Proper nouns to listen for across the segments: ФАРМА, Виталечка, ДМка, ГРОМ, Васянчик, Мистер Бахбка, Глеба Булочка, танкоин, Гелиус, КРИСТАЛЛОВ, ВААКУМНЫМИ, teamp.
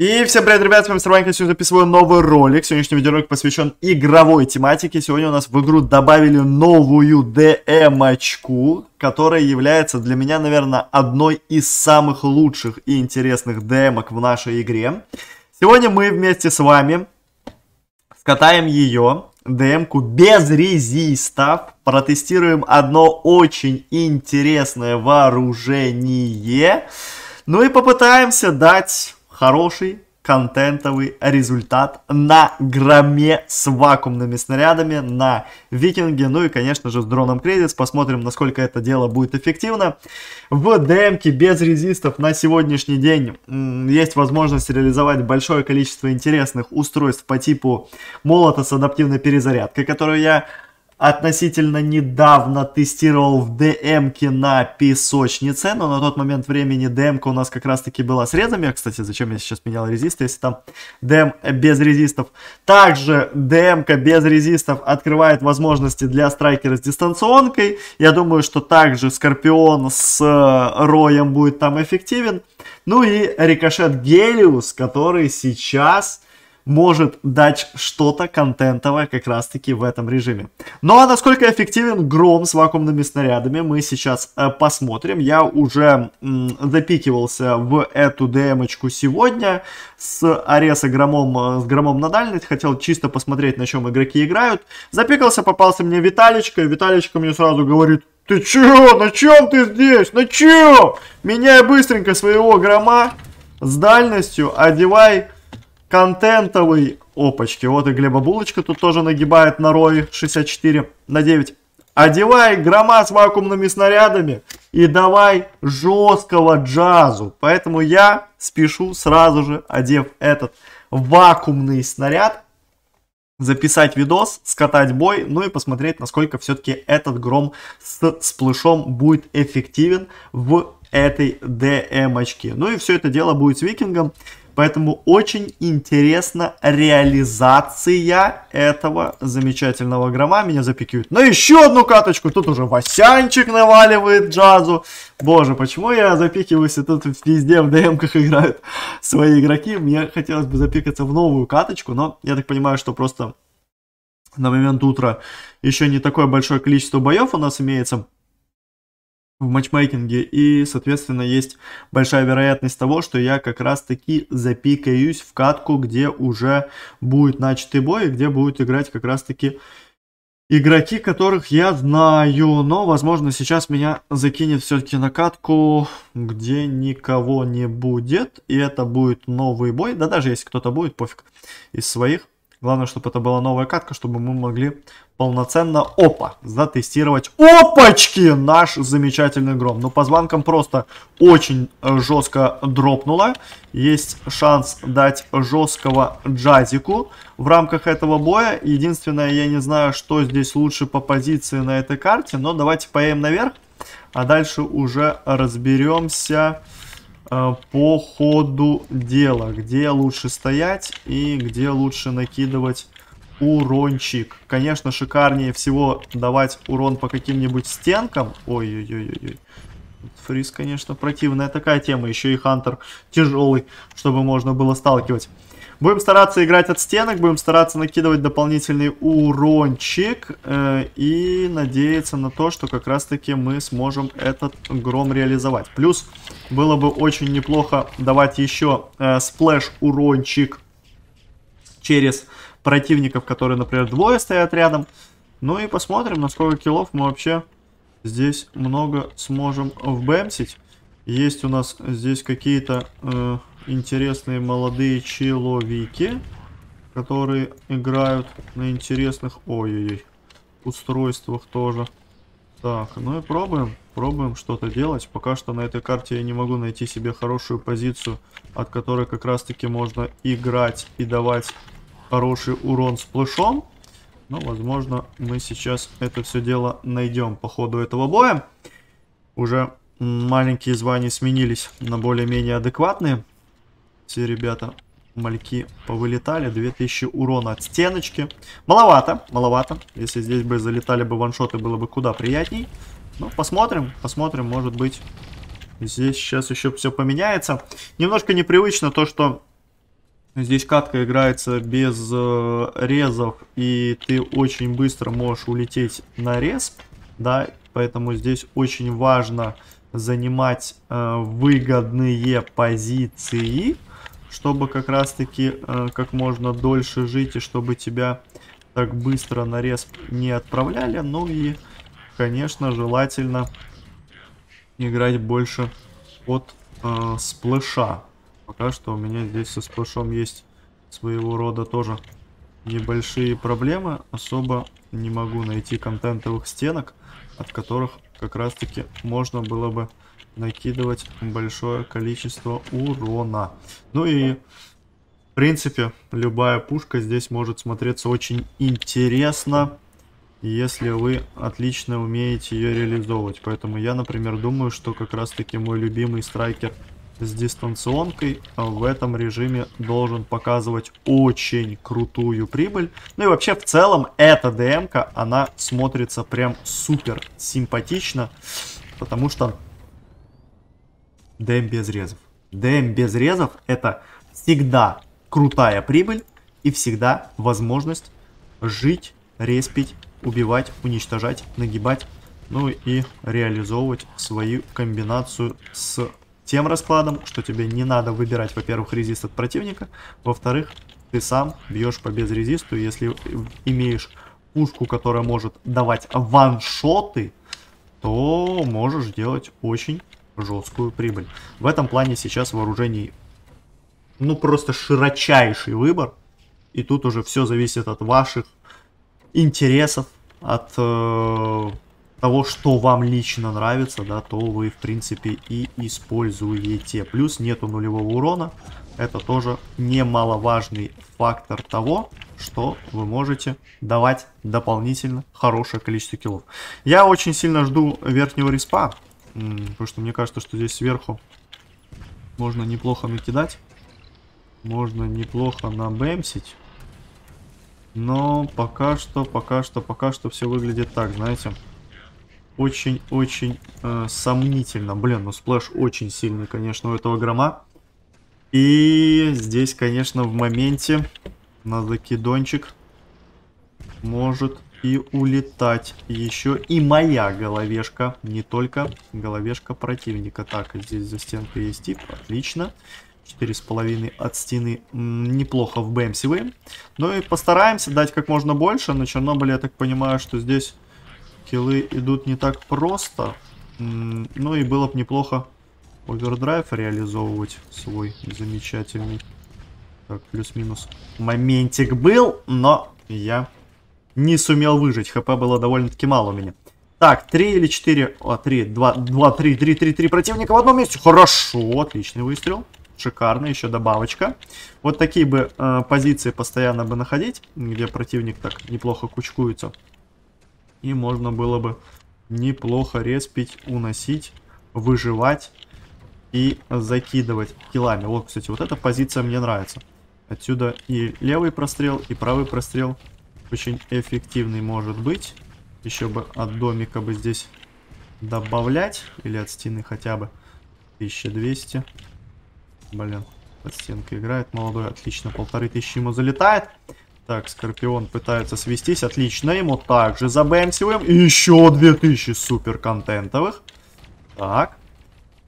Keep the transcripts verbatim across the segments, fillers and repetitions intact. И всем привет, ребят, с вами Мистер Бахбка, сегодня записываю новый ролик. Сегодняшний видеоролик посвящен игровой тематике. Сегодня у нас в игру добавили новую ДМочку, которая является для меня, наверное, одной из самых лучших и интересных ДМок в нашей игре. Сегодня мы вместе с вами скатаем ее, ДМку, без резистов, протестируем одно очень интересное вооружение, ну и попытаемся дать хороший контентовый результат на громе с вакуумными снарядами, на викинге, ну и, конечно же, с дроном кредитс. Посмотрим, насколько это дело будет эффективно. В ДМке без резистов на сегодняшний день есть возможность реализовать большое количество интересных устройств по типу молота с адаптивной перезарядкой, которую я относительно недавно тестировал в ДМке на песочнице, но на тот момент времени ДМка у нас как раз таки была с резами. Кстати, зачем я сейчас менял резисты, если там ДМ без резистов. Также ДМка без резистов открывает возможности для страйкера с дистанционкой. Я думаю, что также Скорпион с Роем будет там эффективен. Ну и рикошет Гелиус, который сейчас может дать что-то контентовое как раз таки в этом режиме. Ну а насколько эффективен гром с вакуумными снарядами, мы сейчас э, посмотрим. Я уже м, запикивался в эту ДМочку сегодня с ареса громом, э, с громом на дальность. Хотел чисто посмотреть, на чем игроки играют. Запикался, попался мне Виталечка. И Виталечка мне сразу говорит: ты чё, на чем ты здесь, на чё? Меняй быстренько своего грома с дальностью, одевай контентовый. Опачки, вот и Глеба Булочка тут тоже нагибает на Рой шестьдесят четыре на девять. Одевай грома с вакуумными снарядами и давай жесткого джазу. Поэтому я спешу сразу же, одев этот вакуумный снаряд, записать видос, скатать бой, ну и посмотреть, насколько все-таки этот гром с сплэшом будет эффективен в этой ДМочке. Ну и все это дело будет с викингом. Поэтому очень интересна реализация этого замечательного грома. Меня запикивают. Но еще одну каточку. Тут уже Васянчик наваливает джазу. Боже, почему я запикиваюсь? И тут везде в ДМках играют свои игроки. Мне хотелось бы запикаться в новую каточку. Но я так понимаю, что просто на момент утра еще не такое большое количество боев у нас имеется в матчмейкинге, и, соответственно, есть большая вероятность того, что я как раз-таки запикаюсь в катку, где уже будет начатый бой, и где будут играть как раз-таки игроки, которых я знаю. Но, возможно, сейчас меня закинет все-таки на катку, где никого не будет, и это будет новый бой. Да даже если кто-то будет, пофиг, из своих. Главное, чтобы это была новая катка, чтобы мы могли полноценно, опа, затестировать, опачки, наш замечательный гром. Но по звонкам просто очень жестко дропнуло. Есть шанс дать жесткого джазику в рамках этого боя. Единственное, я не знаю, что здесь лучше по позиции на этой карте, но давайте поедем наверх, а дальше уже разберемся по ходу дела, где лучше стоять и где лучше накидывать урончик. Конечно, шикарнее всего давать урон по каким-нибудь стенкам. Ой-ой-ой-ой. Фриз, конечно, противная такая тема. Еще и хантер тяжелый, чтобы можно было сталкивать. Будем стараться играть от стенок, будем стараться накидывать дополнительный урончик э, и надеяться на то, что как раз-таки мы сможем этот гром реализовать. Плюс было бы очень неплохо давать еще э, сплэш-урончик через противников, которые, например, двое стоят рядом. Ну и посмотрим, на сколько киллов мы вообще здесь много сможем вбэмсить. Есть у нас здесь какие-то Э, интересные молодые человеки, которые играют на интересных ой-ой-ой устройствах тоже. Так, ну и пробуем, пробуем что-то делать. Пока что на этой карте я не могу найти себе хорошую позицию, от которой как раз-таки можно играть и давать хороший урон с плэшом. Но, возможно, мы сейчас это все дело найдем по ходу этого боя. Уже маленькие звания сменились на более-менее адекватные. Все ребята, мальки, повылетали. две тысячи урона от стеночки. Маловато, маловато. Если здесь бы залетали бы ваншоты, было бы куда приятней. Но посмотрим, посмотрим. Может быть, здесь сейчас еще все поменяется. Немножко непривычно то, что Здесь катка играется без э, резов, и ты очень быстро можешь улететь на рез, да, поэтому здесь очень важно занимать э, выгодные позиции, чтобы как раз-таки э, как можно дольше жить, и чтобы тебя так быстро на рез не отправляли. Ну и, конечно, желательно играть больше от э, сплэша. Пока что у меня здесь со сплэшом есть своего рода тоже небольшие проблемы. Особо не могу найти контентовых стенок, от которых как раз таки можно было бы накидывать большое количество урона. Ну и в принципе любая пушка здесь может смотреться очень интересно, если вы отлично умеете ее реализовывать. Поэтому я, например, думаю, что как раз таки мой любимый страйкер с дистанционкой в этом режиме должен показывать очень крутую прибыль. Ну и вообще в целом эта ДМка, она смотрится прям супер симпатично, потому что ДМ без резов. ДМ без резов — это всегда крутая прибыль и всегда возможность жить, респить, убивать, уничтожать, нагибать, ну и реализовывать свою комбинацию с тем раскладом, что тебе не надо выбирать, во-первых, резист от противника, во-вторых, ты сам бьешь по безрезисту. Если имеешь пушку, которая может давать ваншоты, то можешь делать очень жесткую прибыль. В этом плане сейчас вооружений, ну, просто широчайший выбор, и тут уже все зависит от ваших интересов, от э того, что вам лично нравится, да, то вы, в принципе, и используете. Плюс нету нулевого урона. Это тоже немаловажный фактор того, что вы можете давать дополнительно хорошее количество киллов. Я очень сильно жду верхнего респа, потому что мне кажется, что здесь сверху можно неплохо накидать. Можно неплохо набэмсить. Но пока что, пока что, пока что все выглядит так, знаете, очень-очень э, сомнительно. Блин, ну сплэш очень сильный, конечно, у этого грома. И здесь, конечно, в моменте на закидончик может и улетать. Еще и моя головешка, не только головешка противника. Так, здесь за стенкой есть тип, отлично. четыре с половиной от стены, неплохо в бэмсивы. Ну и постараемся дать как можно больше. На Чернобыле, я так понимаю, что здесь киллы идут не так просто. Ну и было бы неплохо овердрайв реализовывать свой замечательный. Так, плюс-минус. Моментик был, но я не сумел выжить. ХП было довольно-таки мало у меня. Так, три или четыре... О, три, два, два, три, три, три, три противника в одном месте. Хорошо, отличный выстрел. Шикарно, еще добавочка. Вот такие бы э, позиции постоянно бы находить, где противник так неплохо кучкуется. И можно было бы неплохо респить, уносить, выживать и закидывать киллами. Вот, кстати, вот эта позиция мне нравится. Отсюда и левый прострел, и правый прострел очень эффективный может быть. Еще бы от домика бы здесь добавлять. Или от стены хотя бы. тысяча двести. Блин, под стенкой играет молодой. Отлично, полторы тысячи ему залетает. Так, Скорпион пытается свестись. Отлично, ему также забэмсиваем. И еще две тысячи супер контентовых. Так.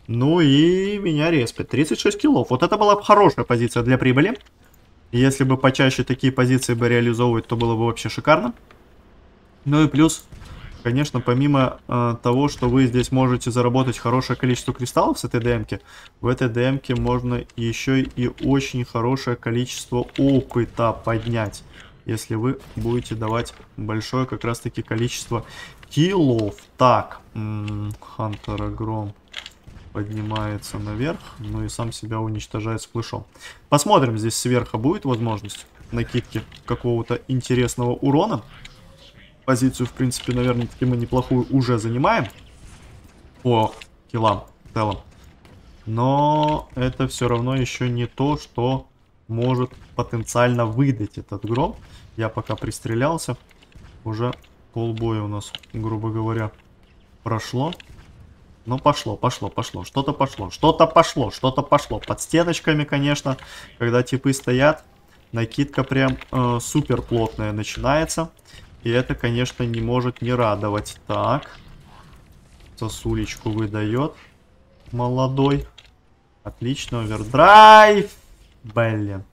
Ну и меня респит. тридцать шесть киллов. Вот это была бы хорошая позиция для прибыли. Если бы почаще такие позиции бы реализовывать, то было бы вообще шикарно. Ну и плюс, конечно, помимо э, того, что вы здесь можете заработать хорошее количество кристаллов с этой ДМки, в этой ДМке можно еще и очень хорошее количество опыта поднять, если вы будете давать большое как раз таки количество киллов. Так, Хантера Гром поднимается наверх, ну и сам себя уничтожает сплэшом. Посмотрим, здесь сверху будет возможность накидки какого-то интересного урона. Позицию, в принципе, наверное, таки мы неплохую уже занимаем по киллам в целом. Но это все равно еще не то, что может потенциально выдать этот гром. Я пока пристрелялся. Уже полбоя у нас, грубо говоря, прошло. Ну, пошло, пошло, пошло. Что-то пошло, что-то пошло, что-то пошло. Под стеночками, конечно, когда типы стоят, накидка прям э, супер плотная начинается. И это, конечно, не может не радовать. Так. Сосулечку выдает. Молодой. Отлично, овердрайв. Блин.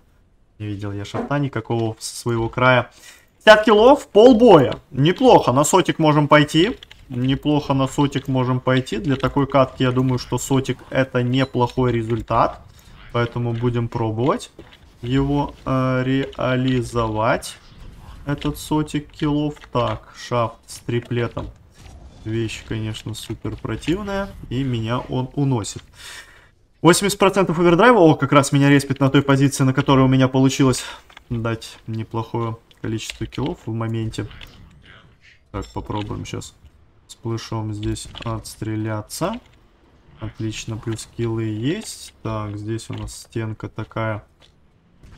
Не видел я шарта никакого со своего края. пятьдесят килов, полбоя. Неплохо, на сотик можем пойти. Неплохо на сотик можем пойти. Для такой катки, я думаю, что сотик это неплохой результат. Поэтому будем пробовать его э, реализовать. Этот сотик килов. Так, шафт с триплетом. Вещь, конечно, супер противная. И меня он уносит. восемьдесят процентов овердрайва. О, как раз меня респит на той позиции, на которой у меня получилось дать неплохое количество килов в моменте. Так, попробуем сейчас с плышом здесь отстреляться. Отлично, плюс килы есть. Так, здесь у нас стенка такая,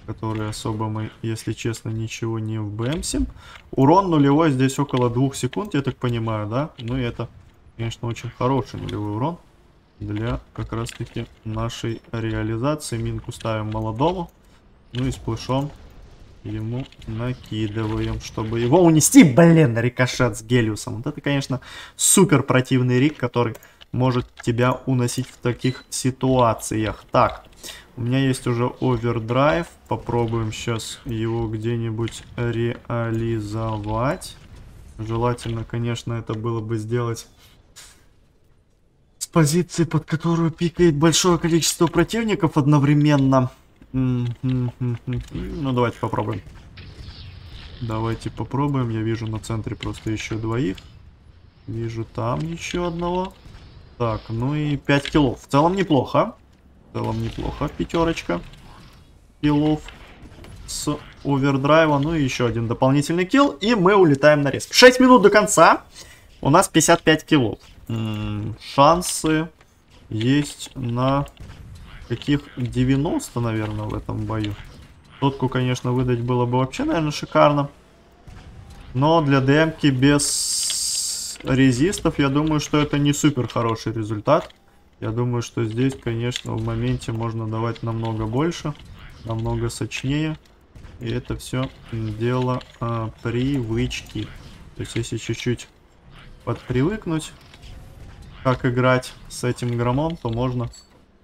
которые особо мы, если честно, ничего не вбэмсим. Урон нулевой здесь около двух секунд, я так понимаю, да? Ну и это, конечно, очень хороший нулевой урон для как раз-таки нашей реализации. Минку ставим молодому, ну и с плешом ему накидываем, чтобы его унести. Блин, рикошет с Гелиусом. Вот это, конечно, супер противный рик, который может тебя уносить в таких ситуациях. Так. У меня есть уже овердрайв. Попробуем сейчас его где-нибудь реализовать. Желательно, конечно, это было бы сделать с позиции, под которую пикает большое количество противников одновременно. Ну, давайте попробуем. Давайте попробуем. Я вижу на центре просто еще двоих. Вижу там еще одного. Так, ну и пять килов. В целом неплохо. В целом неплохо, пятерочка киллов с овердрайва, ну и еще один дополнительный килл, и мы улетаем на респ. шесть минут до конца, у нас пятьдесят пять киллов. М-м, шансы есть на каких девяносто, наверное, в этом бою. Сотку, конечно, выдать было бы вообще, наверное, шикарно. Но для ДМки без резистов, я думаю, что это не супер хороший результат. Я думаю, что здесь, конечно, в моменте можно давать намного больше, намного сочнее. И это все дело э, привычки. То есть, если чуть-чуть подпривыкнуть, как играть с этим громом, то можно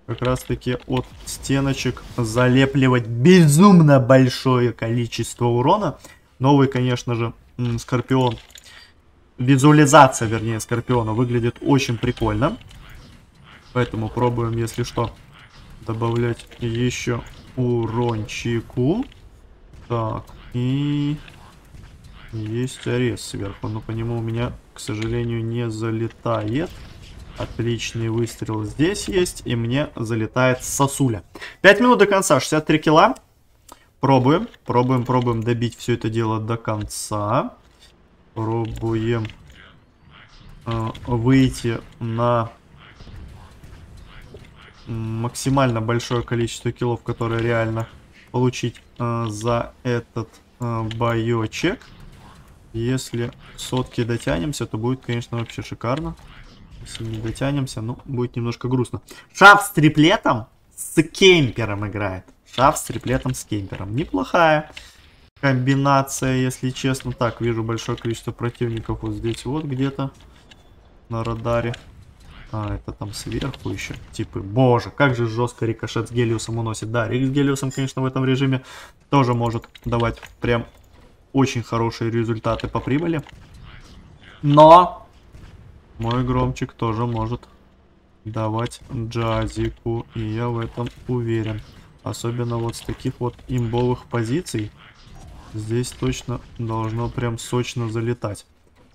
как раз-таки от стеночек залепливать безумно большое количество урона. Новый, конечно же, скорпион. Визуализация, вернее, скорпиона выглядит очень прикольно. Поэтому пробуем, если что, добавлять еще урончику. Так, и есть арес сверху, но по нему у меня, к сожалению, не залетает. Отличный выстрел здесь есть, и мне залетает сосуля. пять минут до конца, шестьдесят три килла. Пробуем, пробуем, пробуем добить все это дело до конца. Пробуем э, выйти на максимально большое количество киллов, которые реально получить э, за этот э, боечек. Если сотки дотянемся, то будет, конечно, вообще шикарно. Если не дотянемся, ну, будет немножко грустно. Шаф с триплетом с кемпером играет. Шаф с триплетом с кемпером. Неплохая комбинация, если честно. Так, вижу большое количество противников вот здесь вот где-то на радаре. А, это там сверху еще. Типы, боже, как же жестко рикошет с Гелиусом уносит. Да, рик с Гелиусом, конечно, в этом режиме тоже может давать прям очень хорошие результаты по прибыли. Но мой громчик тоже может давать джазику, и я в этом уверен. Особенно вот с таких вот имбовых позиций. Здесь точно должно прям сочно залетать.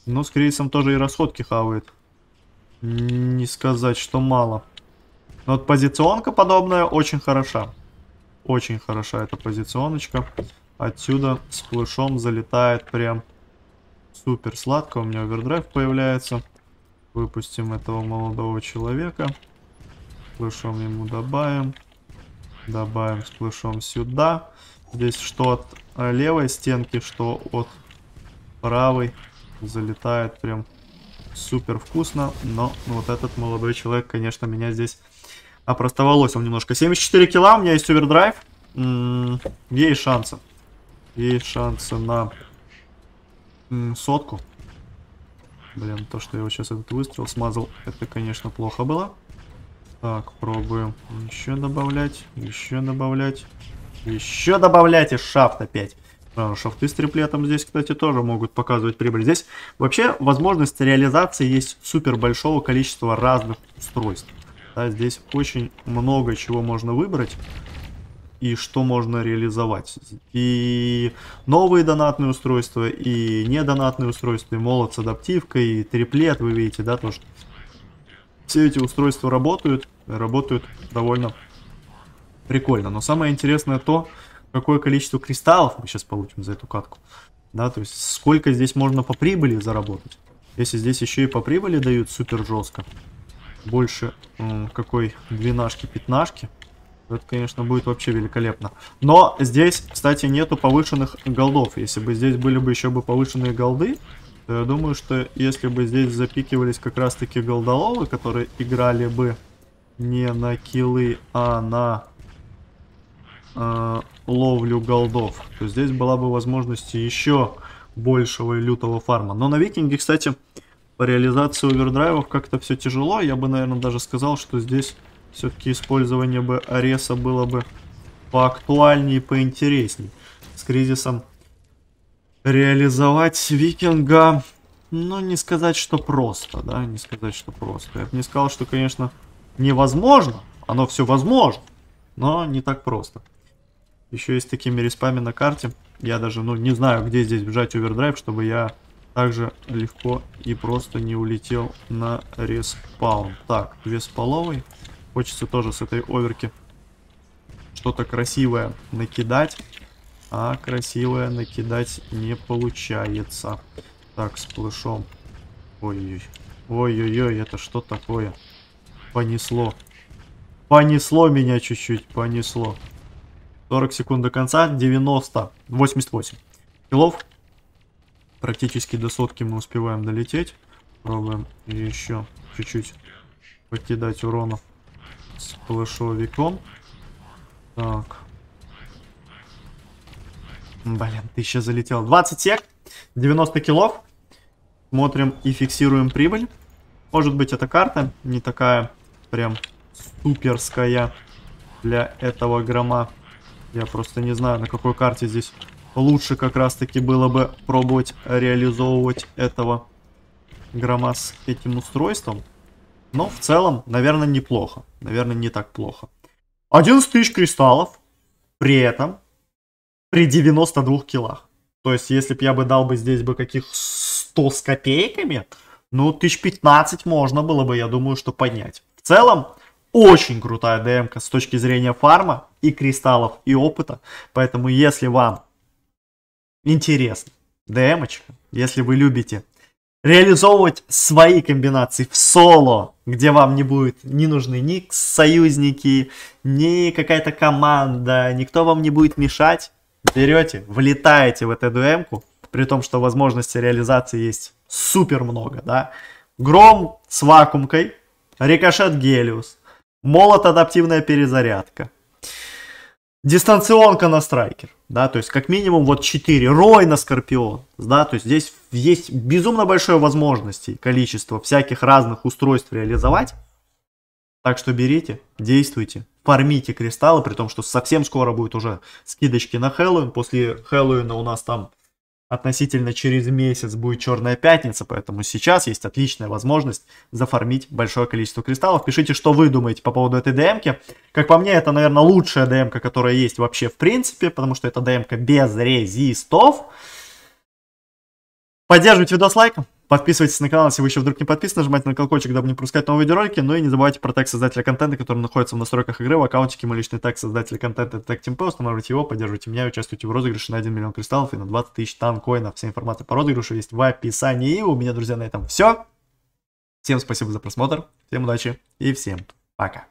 Но с Крисом тоже и расходки хавает. Не сказать, что мало. Но вот позиционка подобная очень хороша. Очень хороша эта позиционочка. Отсюда с плешом залетает прям супер сладко. У меня овердрайв появляется. Выпустим этого молодого человека. С плешом ему добавим. Добавим с плешом сюда. Здесь что от левой стенки, что от правой залетает прям супер вкусно, но вот этот молодой человек, конечно, меня здесь опростоволосил он немножко. семьдесят четыре килла, у меня есть овердрайв. М-м, есть шансы. Есть шансы на м-м, сотку. Блин, то, что я вот сейчас этот выстрел смазал, это, конечно, плохо было. Так, пробуем еще добавлять, еще добавлять, еще добавлять и шафт опять. Шафты с триплетом здесь, кстати, тоже могут показывать прибыль. Здесь вообще возможность реализации есть супер большого количества разных устройств. Да, здесь очень много чего можно выбрать и что можно реализовать. И новые донатные устройства, и недонатные устройства, и молот с адаптивкой, и триплет, вы видите, да, то, что все эти устройства работают, работают довольно прикольно. Но самое интересное то, какое количество кристаллов мы сейчас получим за эту катку. Да, то есть сколько здесь можно по прибыли заработать. Если здесь еще и по прибыли дают супер жестко, больше м, какой двенашки, пятнашки, это, конечно, будет вообще великолепно. Но здесь, кстати, нету повышенных голдов. Если бы здесь были бы еще бы повышенные голды, то я думаю, что если бы здесь запикивались как раз-таки голдоловы, которые играли бы не на киллы, а на э, ловлю голдов, то здесь была бы возможность еще большего и лютого фарма. Но на викинге, кстати, по реализации овердрайвов как-то все тяжело. Я бы, наверное, даже сказал, что здесь все-таки использование бы ареса было бы поактуальнее и поинтересней. С кризисом реализовать викинга, ну, не сказать, что просто, да, не сказать, что просто. Я бы не сказал, что, конечно, невозможно, оно все возможно, но не так просто. Еще есть такими респами на карте, я даже, ну, не знаю, где здесь бежать овердрайв, чтобы я также легко и просто не улетел на респаун. Так, две с половой. Хочется тоже с этой оверки что-то красивое накидать. А красивое накидать не получается. Так, с плышом. Ой-ой-ой. Ой-ой-ой, это что такое? Понесло. Понесло меня чуть-чуть. Понесло. сорок секунд до конца. девяносто. восемьдесят восемь килов. Практически до сотки мы успеваем долететь. Пробуем еще чуть-чуть покидать урона с плашовиком. Так. Блин, ты сейчас залетел. двадцать сек. девяносто килов. Смотрим и фиксируем прибыль. Может быть, эта карта не такая прям суперская для этого грома. Я просто не знаю, на какой карте здесь лучше как раз-таки было бы пробовать реализовывать этого грома с этим устройством. Но в целом, наверное, неплохо. Наверное, не так плохо. одиннадцать тысяч кристаллов. При этом при девяноста двух киллах. То есть, если бы я бы дал бы здесь бы каких сто с копейками, ну, тысяч пятнадцать можно было бы, я думаю, что поднять. В целом, очень крутая ДМка с точки зрения фарма и кристаллов, и опыта. Поэтому, если вам интересно ДМочка, если вы любите реализовывать свои комбинации в соло, где вам не будет не нужны ни союзники, ни какая-то команда, никто вам не будет мешать, берете, влетаете в эту ДМку, при том, что возможности реализации есть супер много, да. Гром с вакуумкой, рикошет Гелиус, молот адаптивная перезарядка, дистанционка на страйкер, да, то есть как минимум вот четыре, рой на скорпион, да, то есть здесь есть безумно большое возможности, количество всяких разных устройств реализовать, так что берите, действуйте, фармите кристаллы, при том, что совсем скоро будет уже скидочки на Хэллоуин, после Хэллоуина у нас там относительно через месяц будет Черная Пятница, поэтому сейчас есть отличная возможность зафармить большое количество кристаллов. Пишите, что вы думаете по поводу этой ДМки. Как по мне, это, наверное, лучшая ДМка, которая есть вообще в принципе, потому что это ДМка без резистов. Поддерживайте видос лайком, подписывайтесь на канал, если вы еще вдруг не подписаны, нажимайте на колокольчик, дабы не пропускать новые видеоролики, ну и не забывайте про тег создателя контента, который находится в настройках игры, в аккаунтике мой личный тег создателя контента, это тег teamp, устанавливайте его, поддерживайте меня, участвуйте в розыгрыше на один миллион кристаллов и на двадцать тысяч танкоинов, вся информация по розыгрышу есть в описании, и у меня, друзья, на этом все, всем спасибо за просмотр, всем удачи и всем пока.